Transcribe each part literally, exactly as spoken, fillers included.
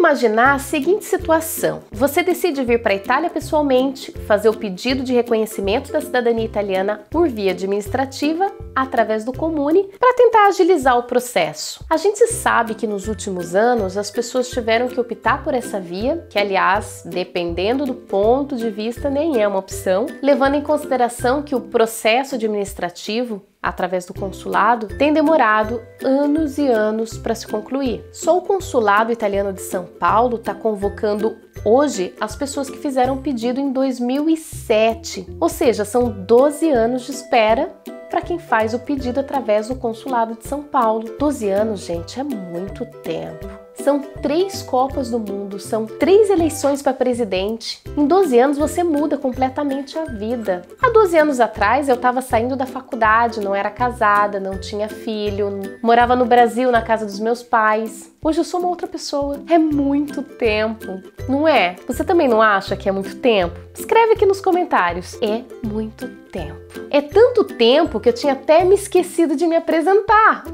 imaginar a seguinte situação. Você decide vir para a Itália pessoalmente, fazer o pedido de reconhecimento da cidadania italiana por via administrativa, através do Comune, para tentar agilizar o processo. A gente sabe que nos últimos anos as pessoas tiveram que optar por essa via, que aliás, dependendo do ponto de vista, nem é uma opção, levando em consideração que o processo administrativo através do consulado, tem demorado anos e anos para se concluir. Só o consulado italiano de São Paulo está convocando hoje as pessoas que fizeram pedido em dois mil e sete, ou seja, são doze anos de espera para quem faz o pedido através do consulado de São Paulo. doze anos, gente, é muito tempo. São três Copas do Mundo, são três eleições para presidente. Em doze anos você muda completamente a vida. Há doze anos atrás eu estava saindo da faculdade, não era casada, não tinha filho, morava no Brasil na casa dos meus pais. Hoje eu sou uma outra pessoa. É muito tempo, não é? Você também não acha que é muito tempo? Escreve aqui nos comentários. É muito tempo. É tanto tempo que eu tinha até me esquecido de me apresentar.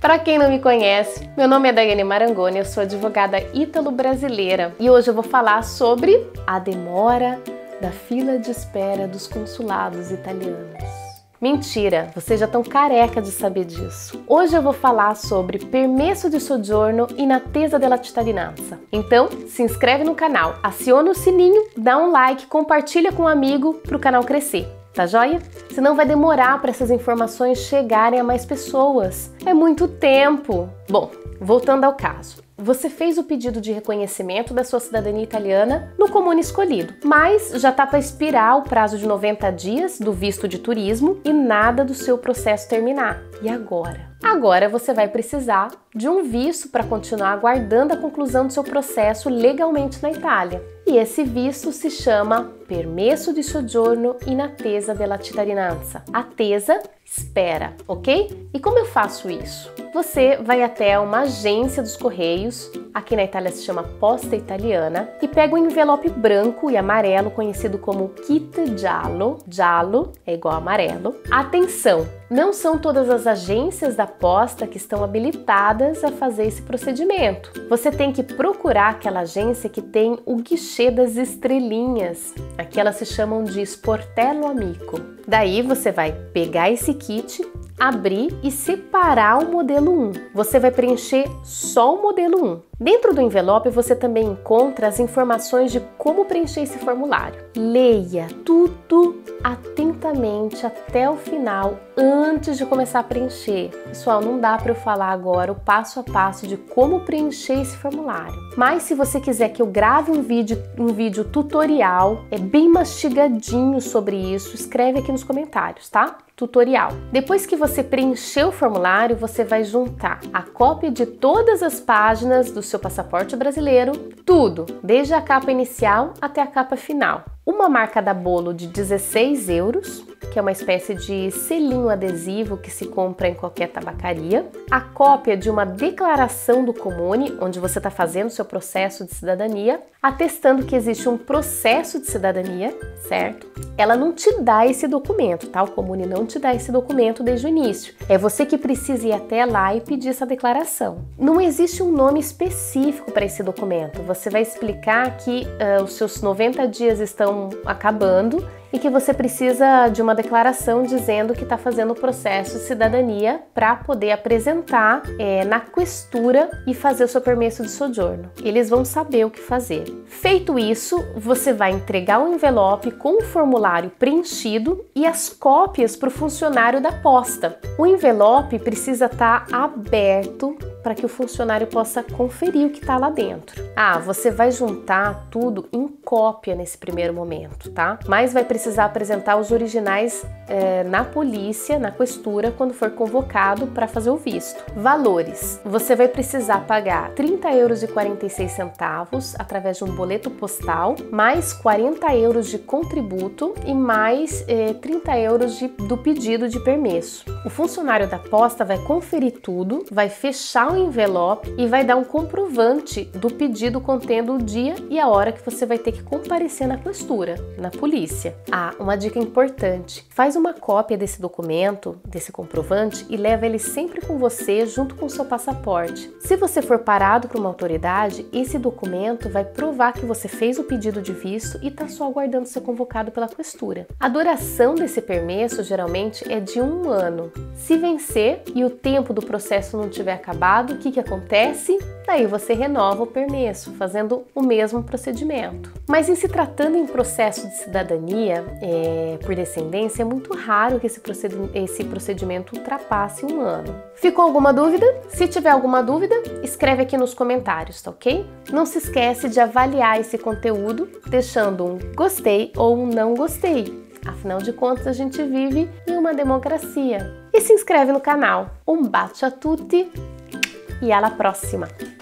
Para quem não me conhece, meu nome é Daiane Marangoni, eu sou advogada ítalo-brasileira e hoje eu vou falar sobre a demora da fila de espera dos consulados italianos. Mentira, vocês já estão careca de saber disso. Hoje eu vou falar sobre permesso di soggiorno e inattesa della cittadinanza. Então, se inscreve no canal, aciona o sininho, dá um like, compartilha com um amigo para o canal crescer. Tá joia? Senão vai demorar para essas informações chegarem a mais pessoas. É muito tempo! Bom, voltando ao caso. Você fez o pedido de reconhecimento da sua cidadania italiana no comune escolhido, mas já está para expirar o prazo de noventa dias do visto de turismo e nada do seu processo terminar. E agora? Agora você vai precisar de um visto para continuar aguardando a conclusão do seu processo legalmente na Itália. E esse visto se chama permesso di soggiorno in attesa della cittadinanza. Attesa, espera, ok? E como eu faço isso? Você vai até uma agência dos correios, aqui na Itália se chama posta italiana, e pega um envelope branco e amarelo conhecido como kit giallo. Giallo é igual a amarelo. Atenção, não são todas as agências da posta que estão habilitadas a fazer esse procedimento. Você tem que procurar aquela agência que tem o guichê das estrelinhas. Aqui elas se chamam de Sportello Amico. Daí você vai pegar esse kit, abrir e separar o modelo um. Você vai preencher só o modelo um. Dentro do envelope você também encontra as informações de como preencher esse formulário. Leia tudo atentamente até o final antes de começar a preencher. Pessoal, não dá para eu falar agora o passo a passo de como preencher esse formulário. Mas se você quiser que eu grave um vídeo, um vídeo tutorial, é bem mastigadinho sobre isso, escreve aqui nos comentários, tá? Tutorial. Depois que você preencher o formulário, você vai juntar a cópia de todas as páginas do seu passaporte brasileiro, tudo, desde a capa inicial até a capa final. Uma marca da Bollo de dezesseis euros, que é uma espécie de selinho adesivo que se compra em qualquer tabacaria. A cópia de uma declaração do Comune, onde você está fazendo o seu processo de cidadania, atestando que existe um processo de cidadania, certo? Ela não te dá esse documento, tá? O Comune não te dá esse documento desde o início. É você que precisa ir até lá e pedir essa declaração. Não existe um nome específico para esse documento. Você vai explicar que uh, os seus noventa dias estão acabando e que você precisa de uma declaração dizendo que está fazendo o processo de cidadania para poder apresentar é, na questura e fazer o seu permesso de soggiorno. Eles vão saber o que fazer. Feito isso, você vai entregar um envelope com o formulário preenchido e as cópias para o funcionário da posta. O envelope precisa estar tá aberto para que o funcionário possa conferir o que está lá dentro. Ah, você vai juntar tudo em cópia nesse primeiro momento, tá? Mas vai precisar apresentar os originais é, na polícia, na questura, quando for convocado para fazer o visto. Valores. Você vai precisar pagar trinta euros e quarenta e seis centavos através de um boleto postal, mais quarenta euros de contributo e mais é, trinta euros de, do pedido de permesso. O funcionário da posta vai conferir tudo, vai fechar o envelope e vai dar um comprovante do pedido contendo o dia e a hora que você vai ter que comparecer na questura, na polícia. Ah, uma dica importante. Faz faz uma cópia desse documento, desse comprovante, e leva ele sempre com você junto com o seu passaporte. Se você for parado por uma autoridade, esse documento vai provar que você fez o pedido de visto e está só aguardando ser convocado pela questura. A duração desse permesso geralmente é de um ano. Se vencer e o tempo do processo não tiver acabado, o que que acontece? Daí você renova o permesso, fazendo o mesmo procedimento. Mas em se tratando em processo de cidadania é, por descendência, é muito raro que esse, proced esse procedimento ultrapasse um ano. Ficou alguma dúvida? Se tiver alguma dúvida, escreve aqui nos comentários, tá ok? Não se esquece de avaliar esse conteúdo, deixando um gostei ou um não gostei. Afinal de contas, a gente vive em uma democracia. E se inscreve no canal. Um bacio a tutti e alla prossima!